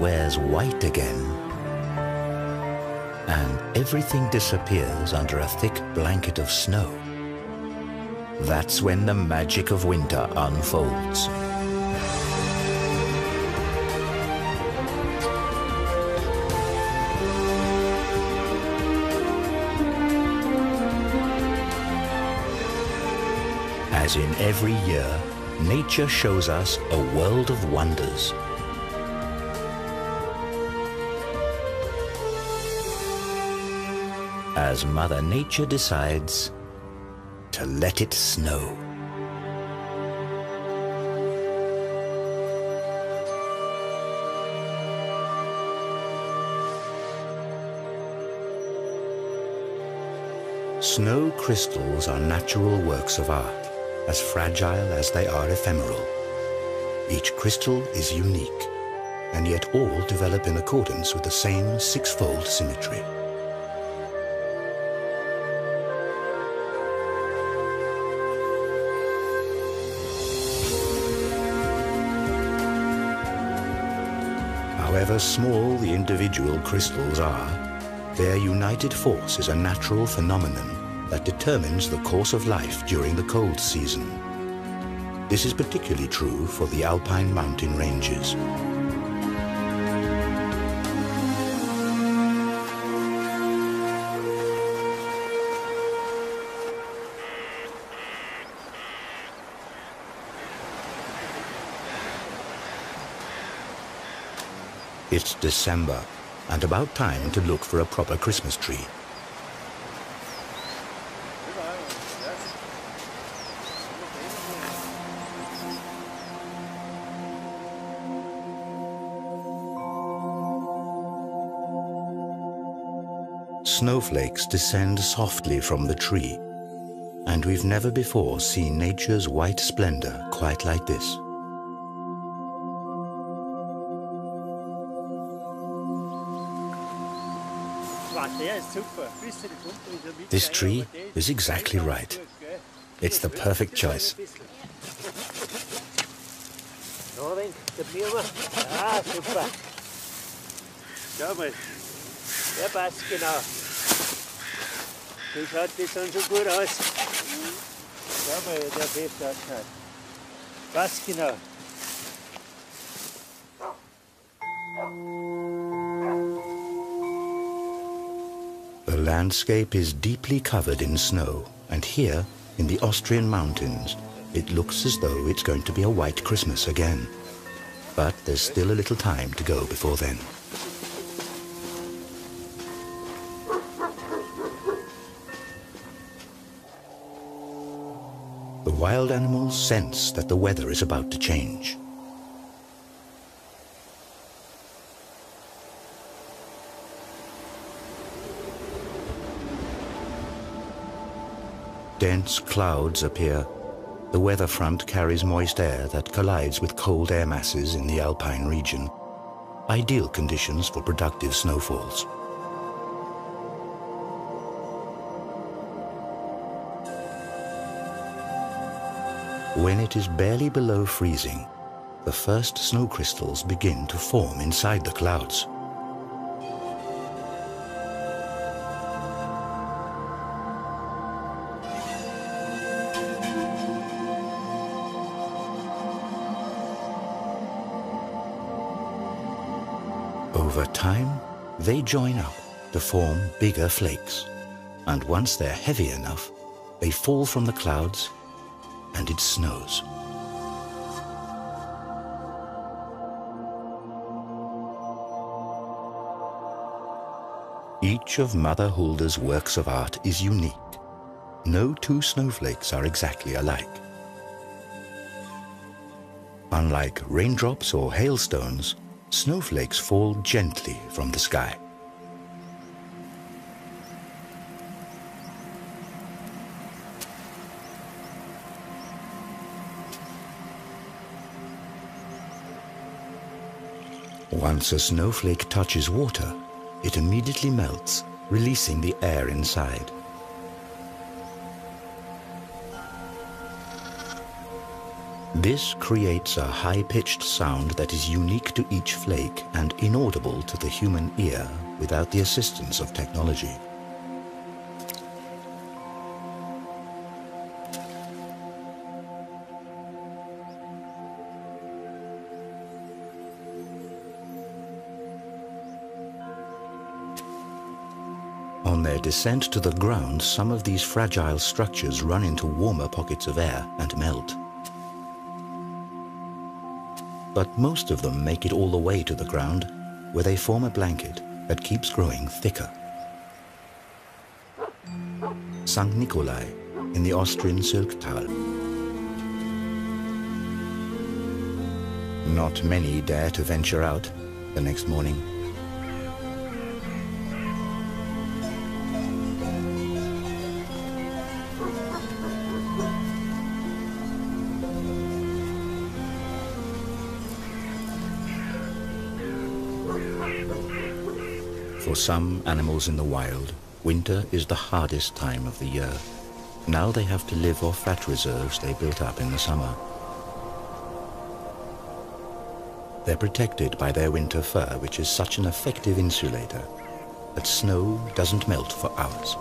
wears white again, and everything disappears under a thick blanket of snow. That's when the magic of winter unfolds. As in every year, nature shows us a world of wonders. As Mother Nature decides to let it snow. Snow crystals are natural works of art, as fragile as they are ephemeral. Each crystal is unique, and yet all develop in accordance with the same six-fold symmetry. However small the individual crystals are, their united force is a natural phenomenon that determines the course of life during the cold season. This is particularly true for the alpine mountain ranges. It's December, and about time to look for a proper Christmas tree. Snowflakes descend softly from the tree, and we've never before seen nature's white splendor quite like this. This tree is exactly right. It's the perfect choice. The landscape is deeply covered in snow, and here, in the Austrian mountains, it looks as though it's going to be a white Christmas again. But there's still a little time to go before then. The wild animals sense that the weather is about to change. Dense clouds appear. The weather front carries moist air that collides with cold air masses in the alpine region. Ideal conditions for productive snowfalls. When it is barely below freezing, the first snow crystals begin to form inside the clouds. Over time, they join up to form bigger flakes, and once they're heavy enough, they fall from the clouds and it snows. Each of Mother Hulda's works of art is unique. No two snowflakes are exactly alike. Unlike raindrops or hailstones, snowflakes fall gently from the sky. Once a snowflake touches water, it immediately melts, releasing the air inside. This creates a high-pitched sound that is unique to each flake and inaudible to the human ear without the assistance of technology. On their descent to the ground, some of these fragile structures run into warmer pockets of air and melt. But most of them make it all the way to the ground, where they form a blanket that keeps growing thicker. St. Nikolai in the Austrian Zilchtal. Not many dare to venture out the next morning. For some animals in the wild, winter is the hardest time of the year. Now they have to live off fat reserves they built up in the summer. They're protected by their winter fur, which is such an effective insulator that snow doesn't melt for hours.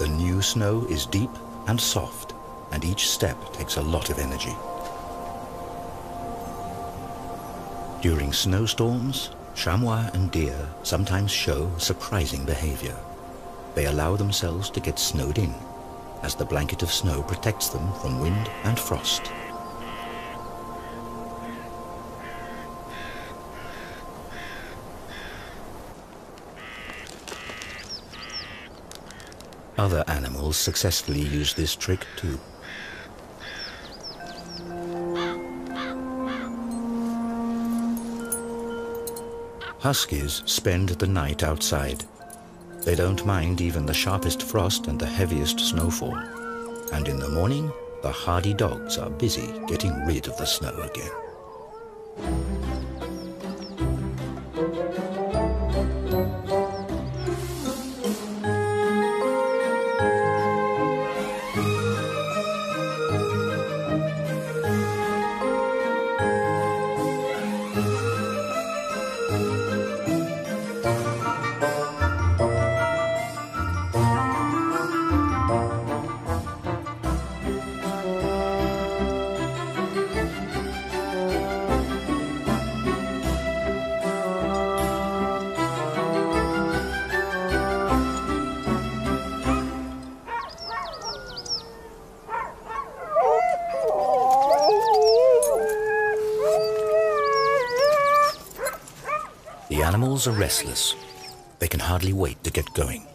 The new snow is deep and soft, and each step takes a lot of energy. During snowstorms, chamois and deer sometimes show surprising behavior. They allow themselves to get snowed in, as the blanket of snow protects them from wind and frost. Other animals successfully use this trick too. Huskies spend the night outside. They don't mind even the sharpest frost and the heaviest snowfall. And in the morning, the hardy dogs are busy getting rid of the snow again. Animals are restless. They can hardly wait to get going.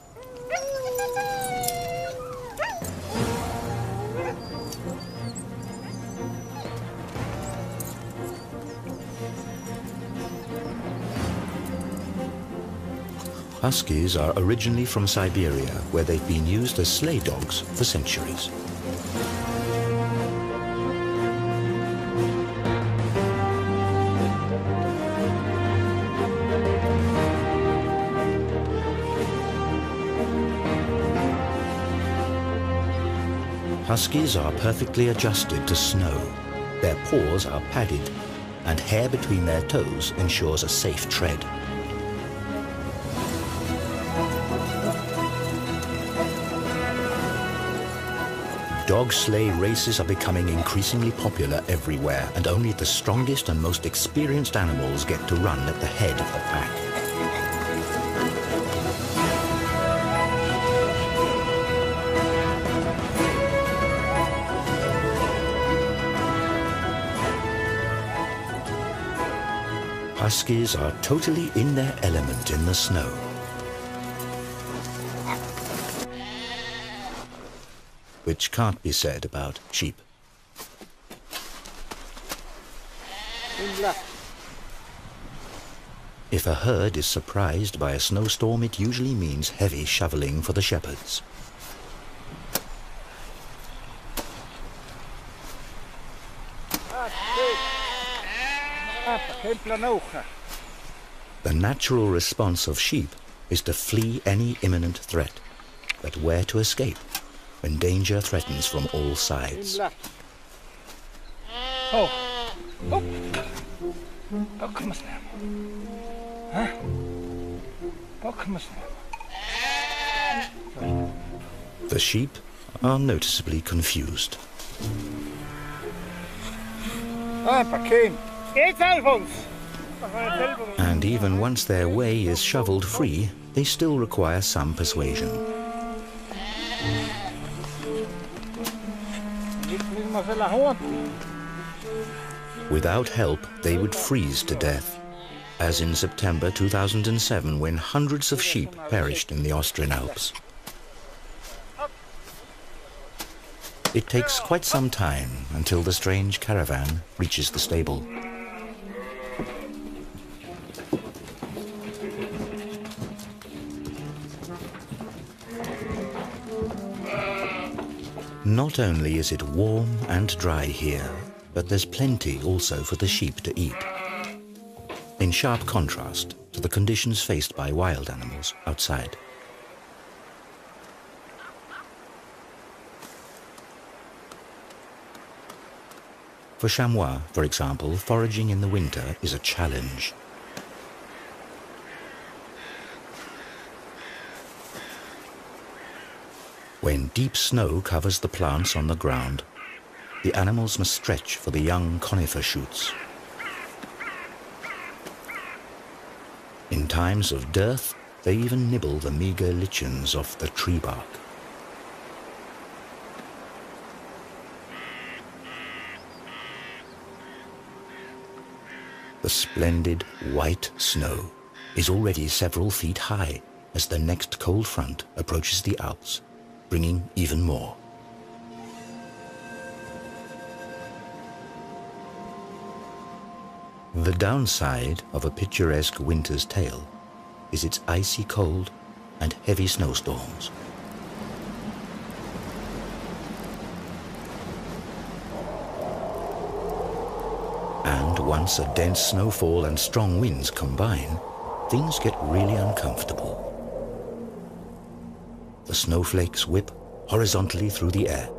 Huskies are originally from Siberia, where they've been used as sleigh dogs for centuries. Huskies are perfectly adjusted to snow. Their paws are padded, and hair between their toes ensures a safe tread. Dog sleigh races are becoming increasingly popular everywhere, and only the strongest and most experienced animals get to run at the head of the pack. Huskies are totally in their element in the snow. Which can't be said about sheep. If a herd is surprised by a snowstorm, it usually means heavy shoveling for the shepherds. The natural response of sheep is to flee any imminent threat, but where to escape when danger threatens from all sides. Oh. Oh. Bock muss nehmen. Hä? Bock muss nehmen. The sheep are noticeably confused. And even once their way is shoveled-free, they still require some persuasion. Without help, they would freeze to death, as in September 2007, when hundreds of sheep perished in the Austrian Alps. It takes quite some time until the strange caravan reaches the stable. Not only is it warm and dry here, but there's plenty also for the sheep to eat, in sharp contrast to the conditions faced by wild animals outside. For chamois, for example, foraging in the winter is a challenge. When deep snow covers the plants on the ground, the animals must stretch for the young conifer shoots. In times of dearth, they even nibble the meager lichens off the tree bark. The splendid white snow is already several feet high as the next cold front approaches the Alps, bringing even more. The downside of a picturesque winter's tale is its icy cold and heavy snowstorms. And once a dense snowfall and strong winds combine, things get really uncomfortable. The snowflakes whip horizontally through the air.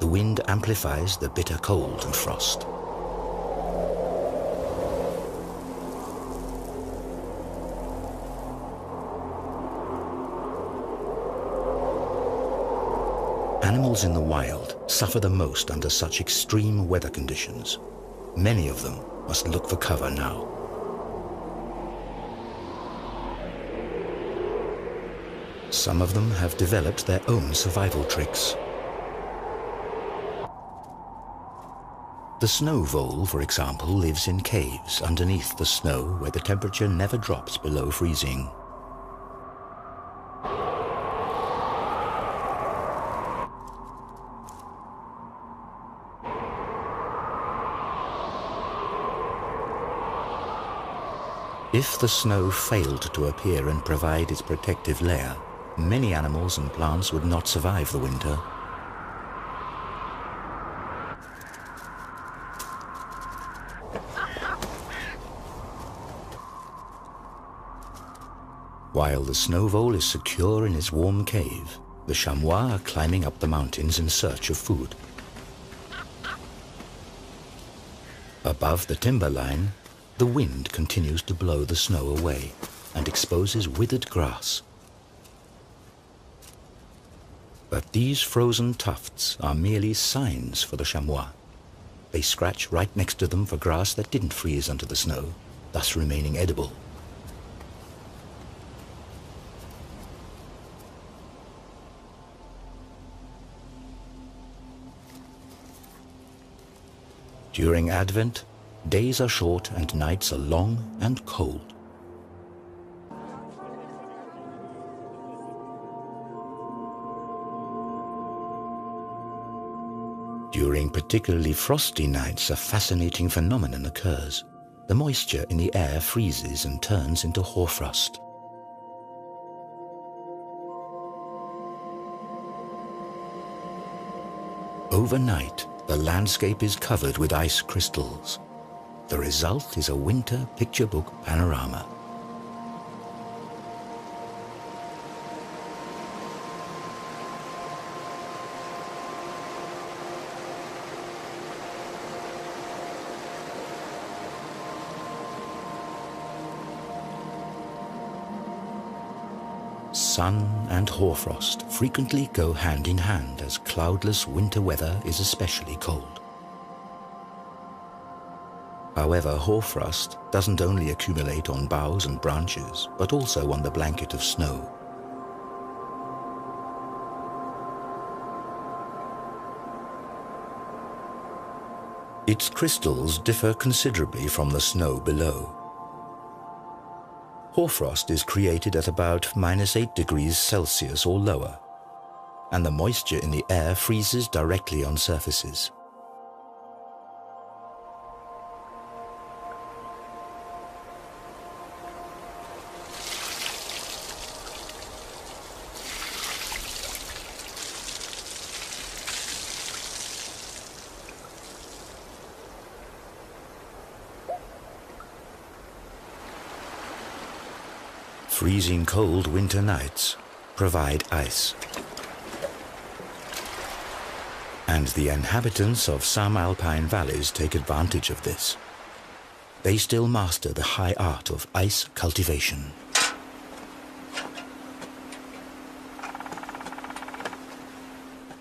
The wind amplifies the bitter cold and frost. Animals in the wild suffer the most under such extreme weather conditions. Many of them must look for cover now. Some of them have developed their own survival tricks. The snow vole, for example, lives in caves underneath the snow where the temperature never drops below freezing. If the snow failed to appear and provide its protective layer, many animals and plants would not survive the winter. While the snow vole is secure in its warm cave, the chamois are climbing up the mountains in search of food. Above the timberline, the wind continues to blow the snow away and exposes withered grass. But these frozen tufts are merely signs for the chamois. They scratch right next to them for grass that didn't freeze under the snow, thus remaining edible. During Advent, days are short and nights are long and cold. During particularly frosty nights, a fascinating phenomenon occurs. The moisture in the air freezes and turns into hoarfrost. Overnight, the landscape is covered with ice crystals. The result is a winter picture book panorama. Sun and hoarfrost frequently go hand in hand as cloudless winter weather is especially cold. However, hoarfrost doesn't only accumulate on boughs and branches, but also on the blanket of snow. Its crystals differ considerably from the snow below. Hoarfrost is created at about -8°C or lower, and the moisture in the air freezes directly on surfaces. Freezing cold winter nights provide ice, and the inhabitants of some alpine valleys take advantage of this. They still master the high art of ice cultivation.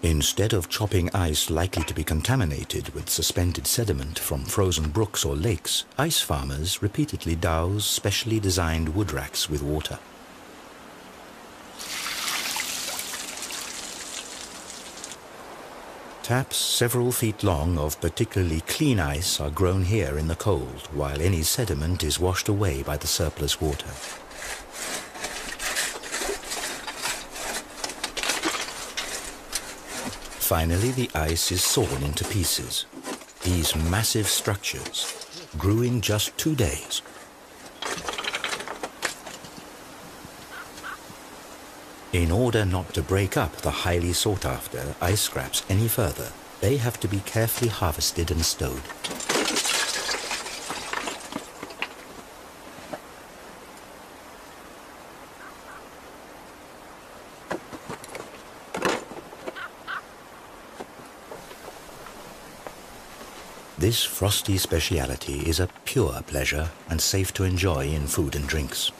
Instead of chopping ice likely to be contaminated with suspended sediment from frozen brooks or lakes, ice farmers repeatedly douse specially designed wood racks with water. Taps several feet long of particularly clean ice are grown here in the cold, while any sediment is washed away by the surplus water. Finally, the ice is sawn into pieces. These massive structures grew in just 2 days. In order not to break up the highly sought-after ice scraps any further, they have to be carefully harvested and stowed. This frosty speciality is a pure pleasure and safe to enjoy in food and drinks.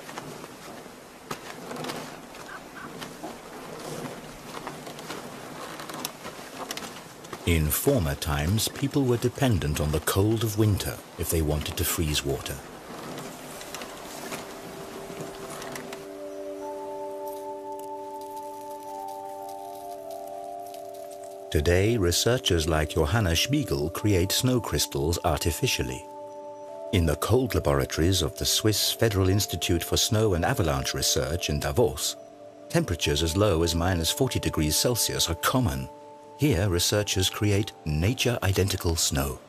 In former times, people were dependent on the cold of winter if they wanted to freeze water. Today, researchers like Johanna Spiegel create snow crystals artificially. In the cold laboratories of the Swiss Federal Institute for Snow and Avalanche Research in Davos, temperatures as low as -40°C are common. Here, researchers create nature-identical snow.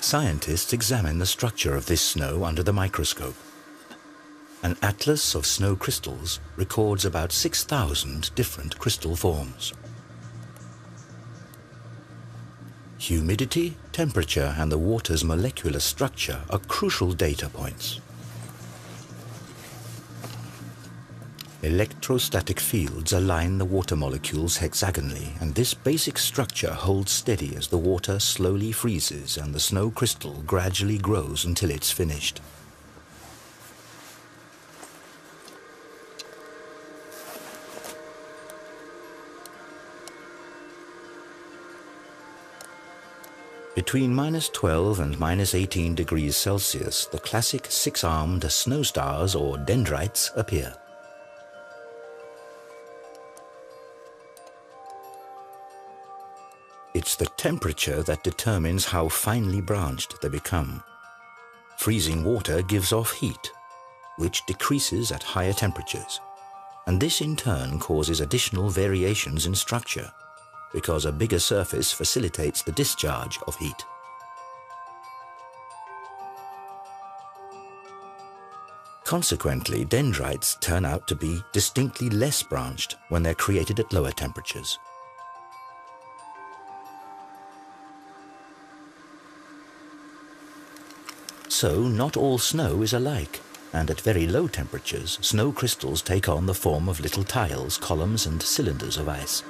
Scientists examine the structure of this snow under the microscope. An atlas of snow crystals records about 6,000 different crystal forms. Humidity, temperature, and the water's molecular structure are crucial data points. Electrostatic fields align the water molecules hexagonally, and this basic structure holds steady as the water slowly freezes and the snow crystal gradually grows until it's finished. Between -12 and -18°C, the classic six-armed snow stars or dendrites appear. It's the temperature that determines how finely branched they become. Freezing water gives off heat, which decreases at higher temperatures, and this in turn causes additional variations in structure, because a bigger surface facilitates the discharge of heat. Consequently, dendrites turn out to be distinctly less branched when they're created at lower temperatures. So, not all snow is alike, and at very low temperatures, snow crystals take on the form of little tiles, columns, and cylinders of ice.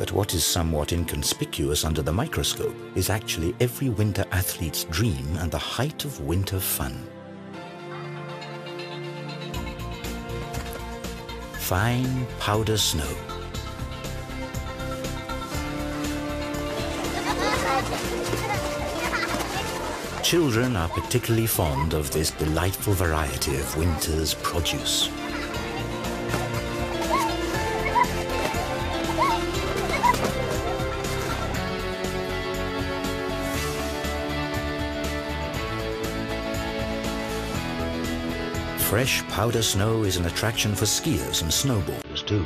that what is somewhat inconspicuous under the microscope is actually every winter athlete's dream and the height of winter fun. Fine powder snow. Children are particularly fond of this delightful variety of winter's produce. Fresh powder snow is an attraction for skiers and snowboarders too.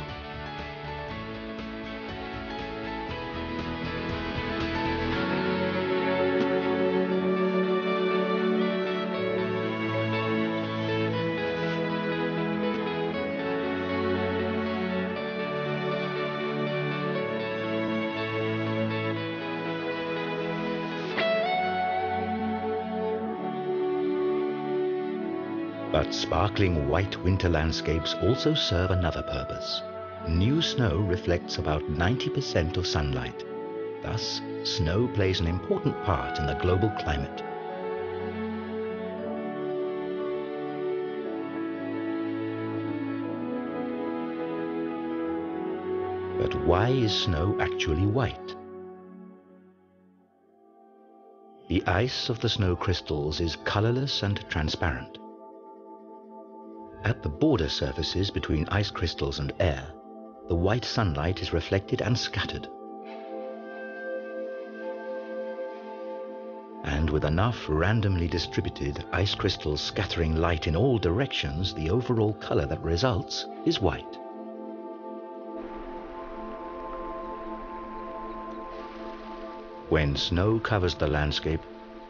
But sparkling white winter landscapes also serve another purpose. New snow reflects about 90% of sunlight. Thus, snow plays an important part in the global climate. But why is snow actually white? The ice of the snow crystals is colorless and transparent. At the border surfaces between ice crystals and air, the white sunlight is reflected and scattered. And with enough randomly distributed ice crystals scattering light in all directions, the overall color that results is white. When snow covers the landscape,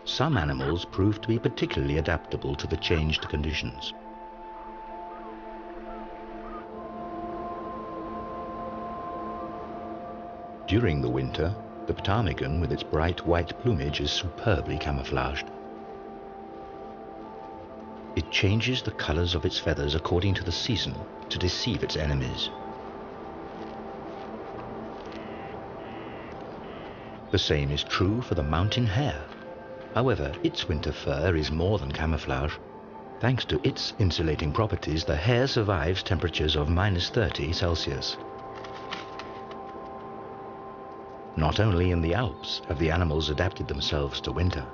some animals prove to be particularly adaptable to the changed conditions. During the winter, the ptarmigan with its bright white plumage is superbly camouflaged. It changes the colors of its feathers according to the season to deceive its enemies. The same is true for the mountain hare. However, its winter fur is more than camouflage. Thanks to its insulating properties, the hare survives temperatures of -30°C. Not only in the Alps have the animals adapted themselves to winter.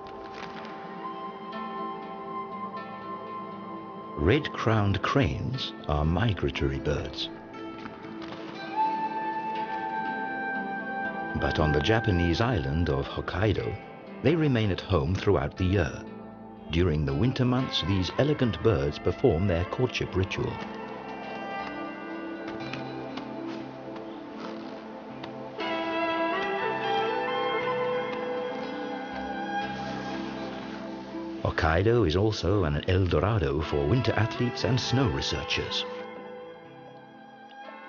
Red-crowned cranes are migratory birds. But on the Japanese island of Hokkaido, they remain at home throughout the year. During the winter months, these elegant birds perform their courtship ritual. Hokkaido is also an El Dorado for winter athletes and snow researchers.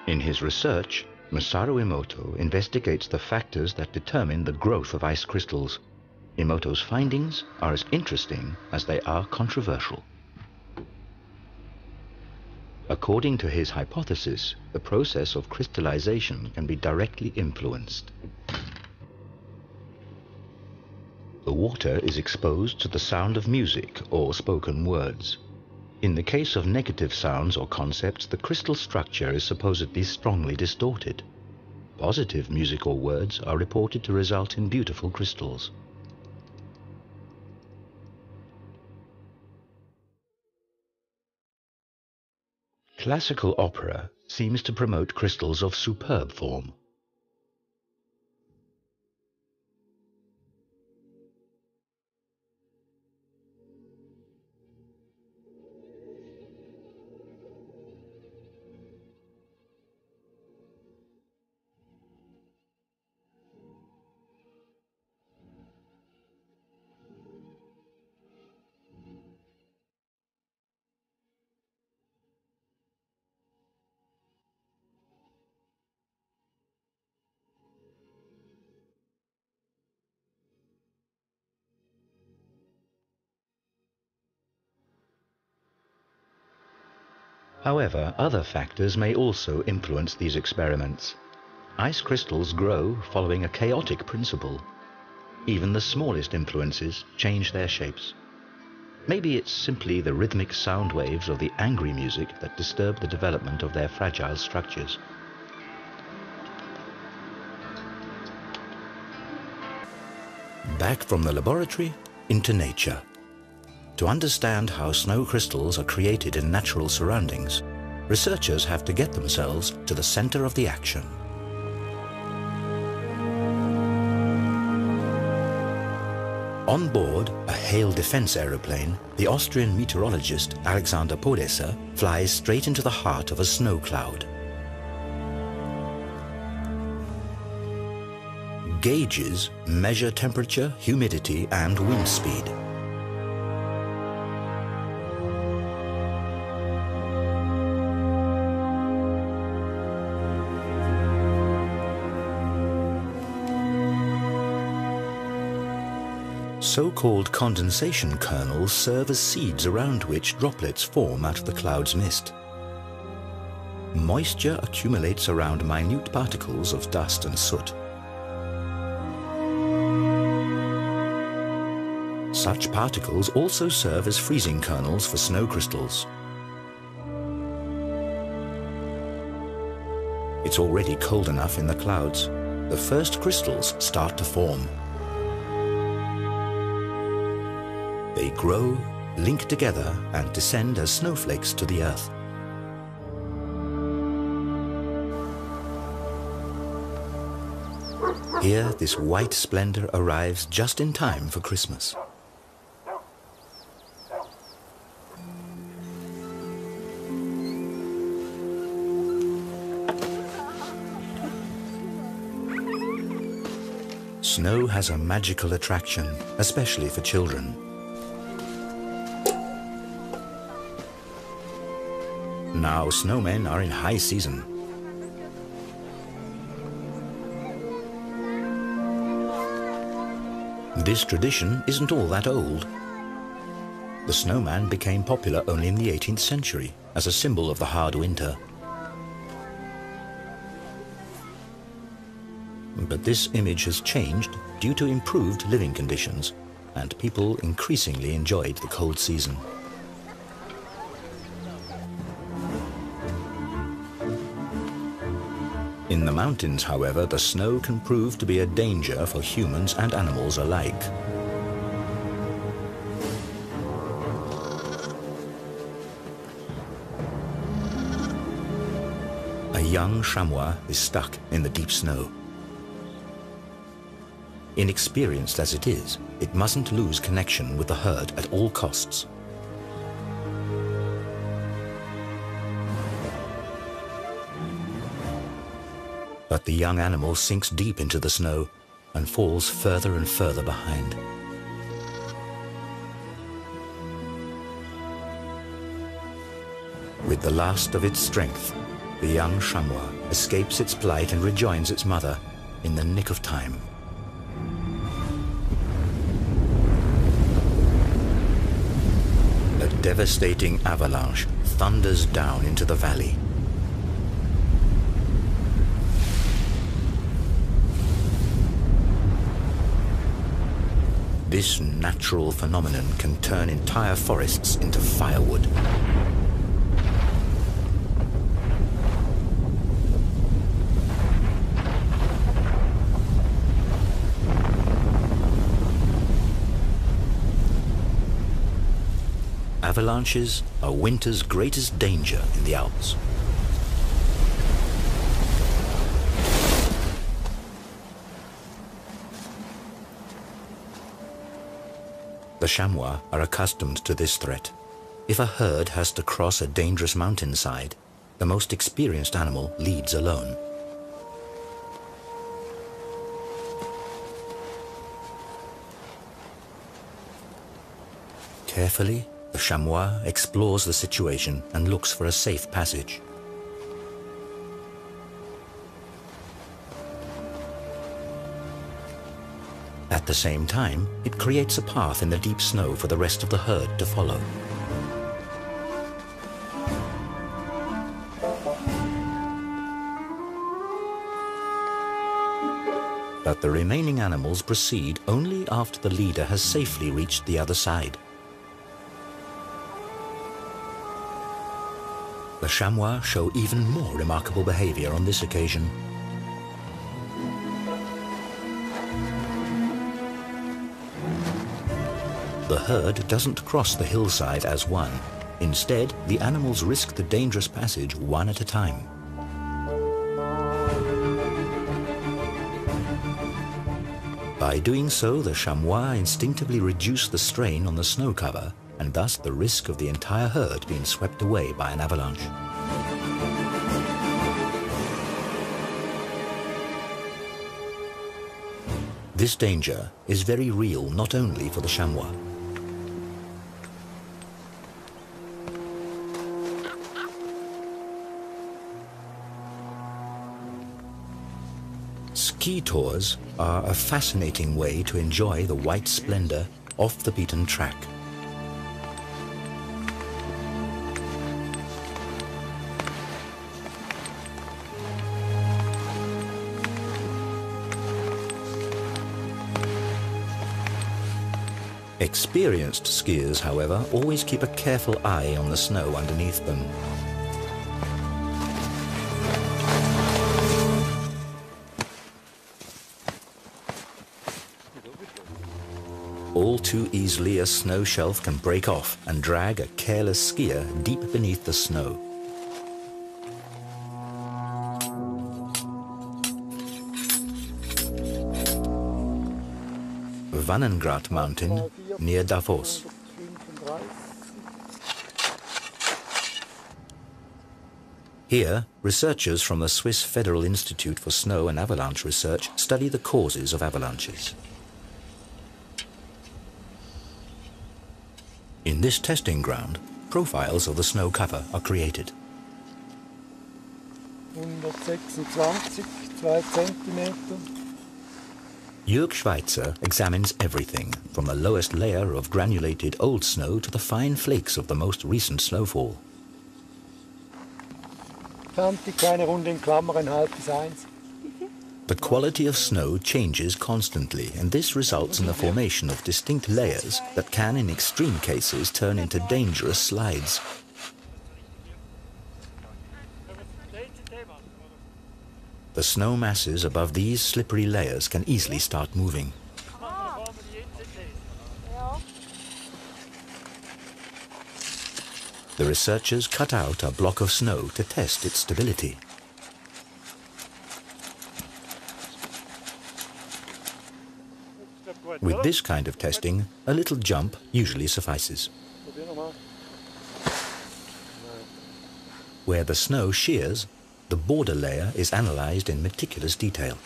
In his research, Masaru Imoto investigates the factors that determine the growth of ice crystals. Imoto's findings are as interesting as they are controversial. According to his hypothesis, the process of crystallization can be directly influenced. The water is exposed to the sound of music or spoken words. In the case of negative sounds or concepts, the crystal structure is supposedly strongly distorted. Positive music or words are reported to result in beautiful crystals. Classical opera seems to promote crystals of superb form. However, other factors may also influence these experiments. Ice crystals grow following a chaotic principle. Even the smallest influences change their shapes. Maybe it's simply the rhythmic sound waves or the angry music that disturb the development of their fragile structures. Back from the laboratory into nature. To understand how snow crystals are created in natural surroundings, researchers have to get themselves to the center of the action. On board a hail defense aeroplane, the Austrian meteorologist Alexander Podesser flies straight into the heart of a snow cloud. Gauges measure temperature, humidity, and wind speed. So-called condensation kernels serve as seeds around which droplets form out of the cloud's mist. Moisture accumulates around minute particles of dust and soot. Such particles also serve as freezing kernels for snow crystals. It's already cold enough in the clouds. The first crystals start to form. They grow, link together, and descend as snowflakes to the earth. Here, this white splendor arrives just in time for Christmas. Snow has a magical attraction, especially for children. Now snowmen are in high season. This tradition isn't all that old. The snowman became popular only in the 18th century as a symbol of the hard winter. But this image has changed due to improved living conditions, and people increasingly enjoyed the cold season. In the mountains, however, the snow can prove to be a danger for humans and animals alike. A young chamois is stuck in the deep snow. Inexperienced as it is, it mustn't lose connection with the herd at all costs. But the young animal sinks deep into the snow and falls further and further behind. With the last of its strength, the young chamois escapes its plight and rejoins its mother in the nick of time. A devastating avalanche thunders down into the valley. This natural phenomenon can turn entire forests into firewood. Avalanches are winter's greatest danger in the Alps. The chamois are accustomed to this threat. If a herd has to cross a dangerous mountainside, the most experienced animal leads alone. Carefully, the chamois explores the situation and looks for a safe passage. At the same time, it creates a path in the deep snow for the rest of the herd to follow. that the remaining animals proceed only after the leader has safely reached the other side. The chamois show even more remarkable behavior on this occasion. The herd doesn't cross the hillside as one. Instead, the animals risk the dangerous passage one at a time. By doing so, the chamois instinctively reduce the strain on the snow cover, and thus the risk of the entire herd being swept away by an avalanche. This danger is very real, not only for the chamois. Ski tours are a fascinating way to enjoy the white splendor off the beaten track. Experienced skiers, however, always keep a careful eye on the snow underneath them. All too easily, a snow shelf can break off and drag a careless skier deep beneath the snow. Wannengrat Mountain, near Davos. Here, researchers from the Swiss Federal Institute for Snow and Avalanche Research study the causes of avalanches. In this testing ground, profiles of the snow cover are created. 126, 2 cm. Jörg Schweizer examines everything, from the lowest layer of granulated old snow to the fine flakes of the most recent snowfall. The quality of snow changes constantly, and this results in the formation of distinct layers that can, in extreme cases, turn into dangerous slides. The snow masses above these slippery layers can easily start moving. The researchers cut out a block of snow to test its stability. With this kind of testing, a little jump usually suffices. Where the snow shears, the border layer is analyzed in meticulous detail.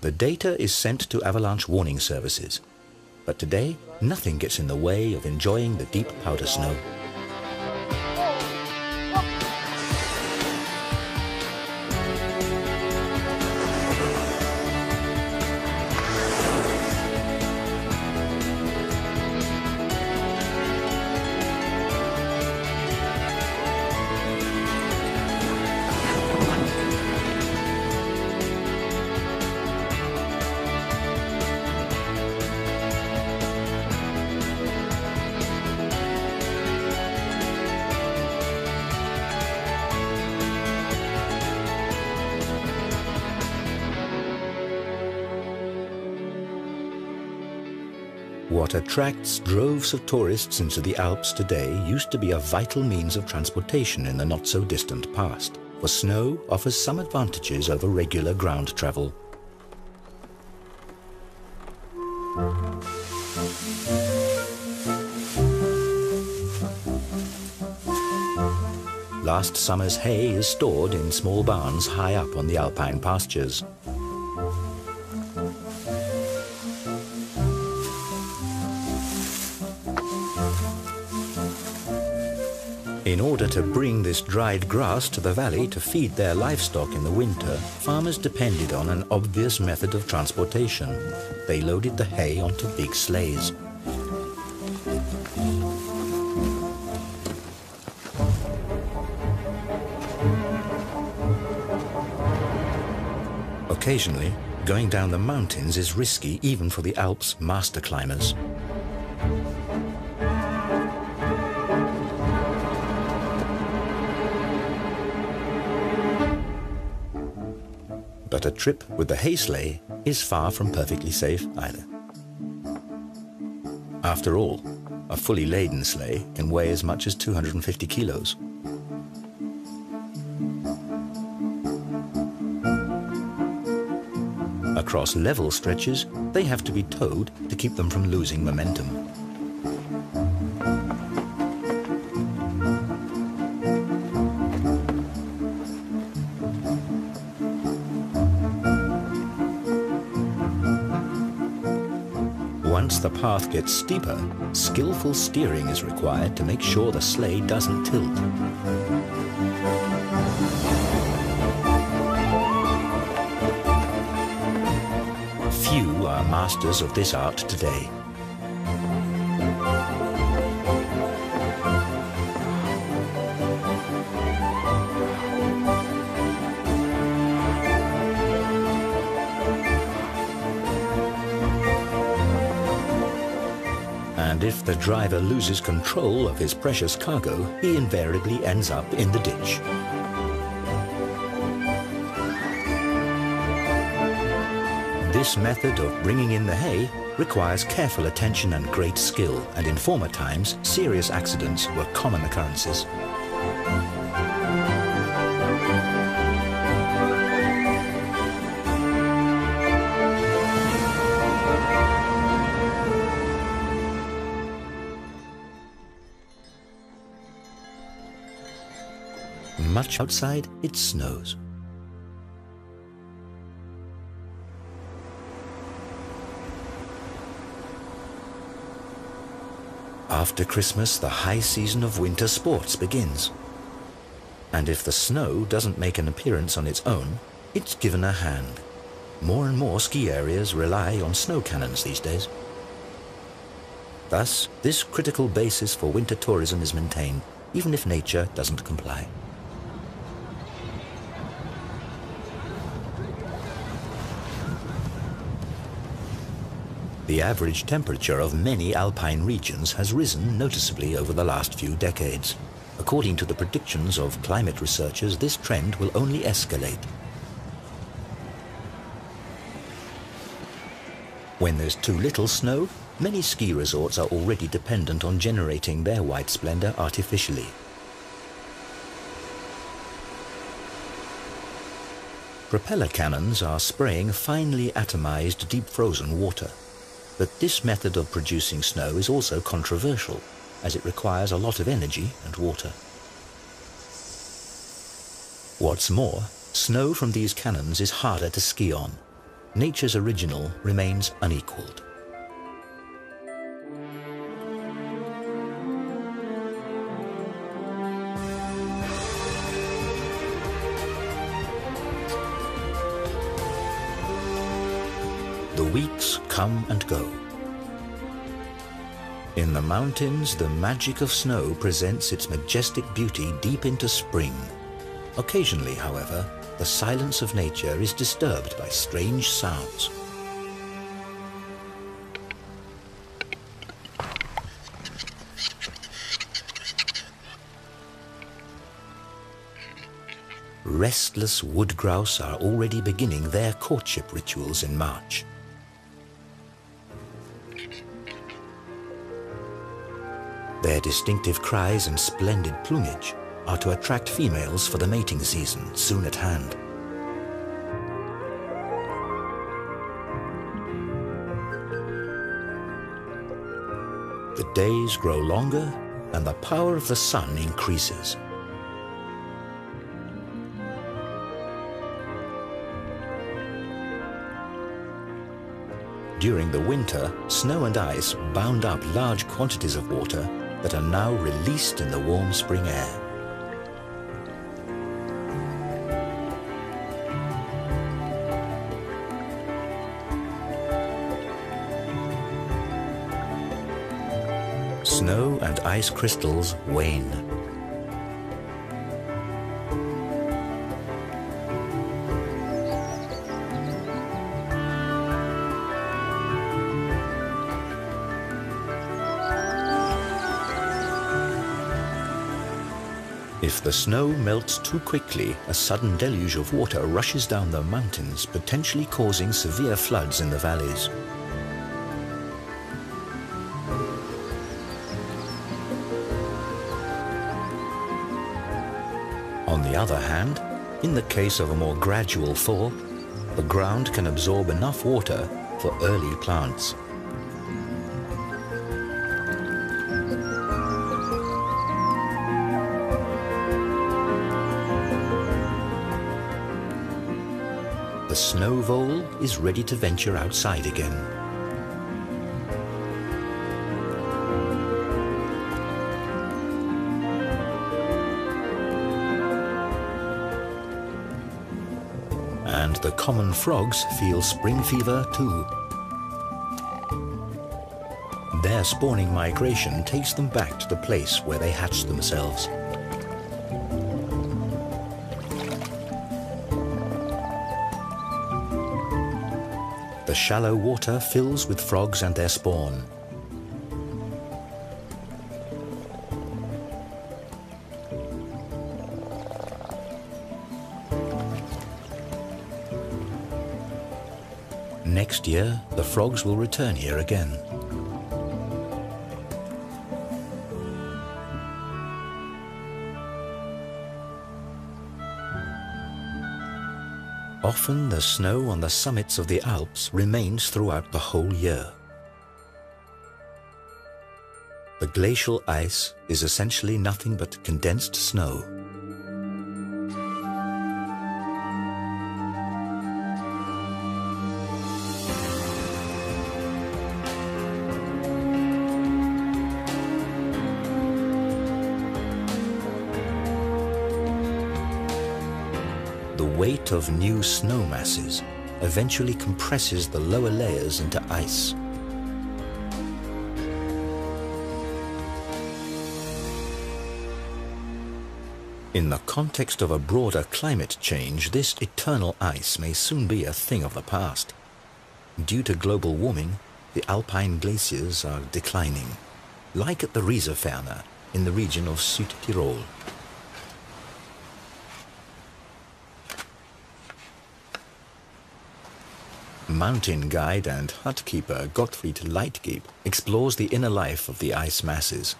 The data is sent to avalanche warning services, but today nothing gets in the way of enjoying the deep powder snow. What attracts droves of tourists into the Alps today used to be a vital means of transportation in the not-so-distant past, for snow offers some advantages over regular ground travel. Last summer's hay is stored in small barns high up on the alpine pastures. In order to bring this dried grass to the valley to feed their livestock in the winter, farmers depended on an obvious method of transportation. They loaded the hay onto big sleighs. Occasionally, going down the mountains is risky even for the Alps' master climbers. But a trip with the hay sleigh is far from perfectly safe either. After all, a fully laden sleigh can weigh as much as 250 kilos. Across level stretches, they have to be towed to keep them from losing momentum. Once the path gets steeper, skillful steering is required to make sure the sleigh doesn't tilt. Few are masters of this art today. And if the driver loses control of his precious cargo, he invariably ends up in the ditch. This method of bringing in the hay requires careful attention and great skill, and in former times, serious accidents were common occurrences. Much outside, it snows. After Christmas, the high season of winter sports begins. And if the snow doesn't make an appearance on its own, it's given a hand. More and more ski areas rely on snow cannons these days. Thus, this critical basis for winter tourism is maintained, even if nature doesn't comply. The average temperature of many alpine regions has risen noticeably over the last few decades. According to the predictions of climate researchers, this trend will only escalate. When there's too little snow, many ski resorts are already dependent on generating their white splendor artificially. Propeller cannons are spraying finely atomized, deep-frozen water. But this method of producing snow is also controversial, as it requires a lot of energy and water. What's more, snow from these cannons is harder to ski on. Nature's original remains unequaled. The weeks come and go. In the mountains, the magic of snow presents its majestic beauty deep into spring. Occasionally, however, the silence of nature is disturbed by strange sounds. Restless wood grouse are already beginning their courtship rituals in March. Their distinctive cries and splendid plumage are to attract females for the mating season soon at hand. The days grow longer and the power of the sun increases. During the winter, snow and ice bound up large quantities of water that are now released in the warm spring air. Snow and ice crystals wane. If the snow melts too quickly, a sudden deluge of water rushes down the mountains, potentially causing severe floods in the valleys. On the other hand, in the case of a more gradual thaw, the ground can absorb enough water for early plants. The snow vole is ready to venture outside again. And the common frogs feel spring fever too. Their spawning migration takes them back to the place where they hatched themselves. The shallow water fills with frogs and their spawn. Next year, the frogs will return here again. Often the snow on the summits of the Alps remains throughout the whole year. The glacial ice is essentially nothing but condensed snow. The weight of new snow masses eventually compresses the lower layers into ice. In the context of a broader climate change, this eternal ice may soon be a thing of the past. Due to global warming, the alpine glaciers are declining, like at the Reiserferner in the region of Südtirol. Mountain guide and hut keeper Gottfried Leitgeb explores the inner life of the ice masses.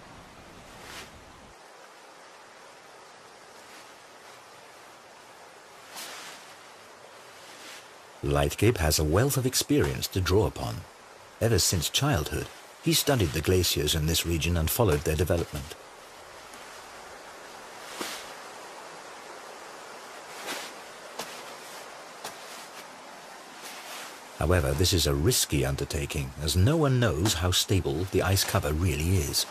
Leitgeb has a wealth of experience to draw upon. Ever since childhood, he studied the glaciers in this region and followed their development. However, this is a risky undertaking, as no one knows how stable the ice cover really is.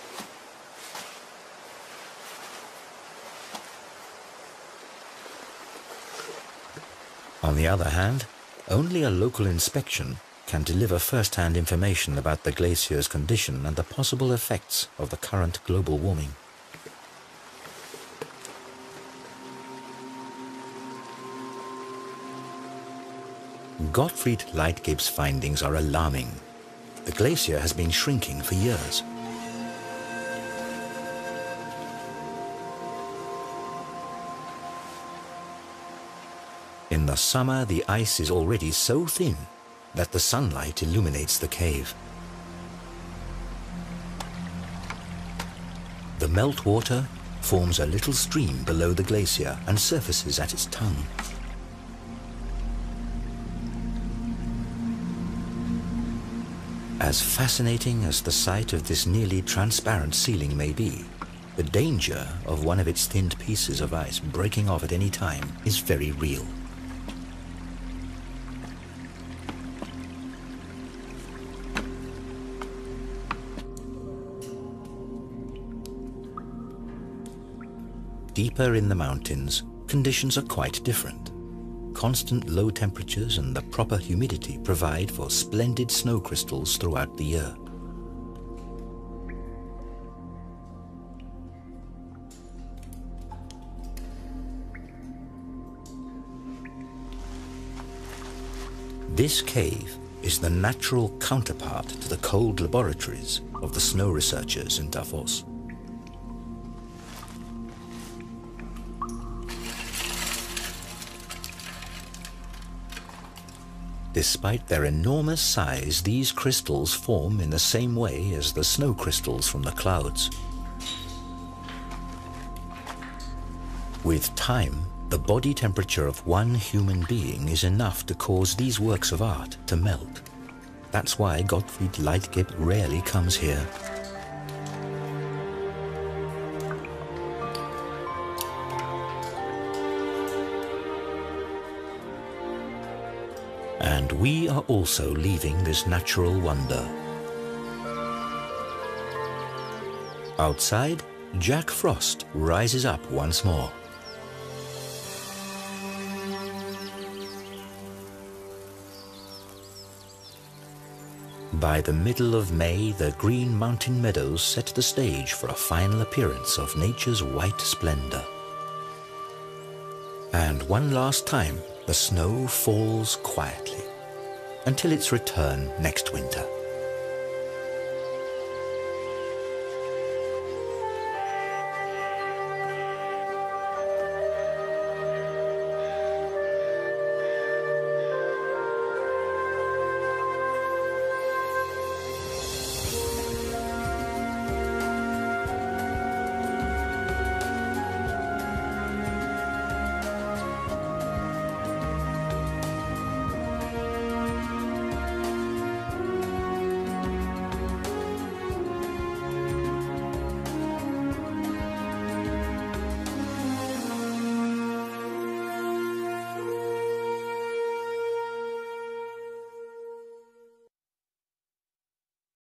On the other hand, only a local inspection can deliver first-hand information about the glacier's condition and the possible effects of the current global warming. Gottfried Leitgeb's findings are alarming. The glacier has been shrinking for years. In the summer, the ice is already so thin that the sunlight illuminates the cave. The meltwater forms a little stream below the glacier and surfaces at its tongue. As fascinating as the sight of this nearly transparent ceiling may be, the danger of one of its thinned pieces of ice breaking off at any time is very real. Deeper in the mountains, conditions are quite different. Constant low temperatures and the proper humidity provide for splendid snow crystals throughout the year. This cave is the natural counterpart to the cold laboratories of the snow researchers in Davos. Despite their enormous size, these crystals form in the same way as the snow crystals from the clouds. With time, the body temperature of one human being is enough to cause these works of art to melt. That's why Gottfried Leitgeb rarely comes here. And we are also leaving this natural wonder. Outside, Jack Frost rises up once more. By the middle of May, the green mountain meadows set the stage for a final appearance of nature's white splendor. And one last time, the snow falls quietly until its return next winter.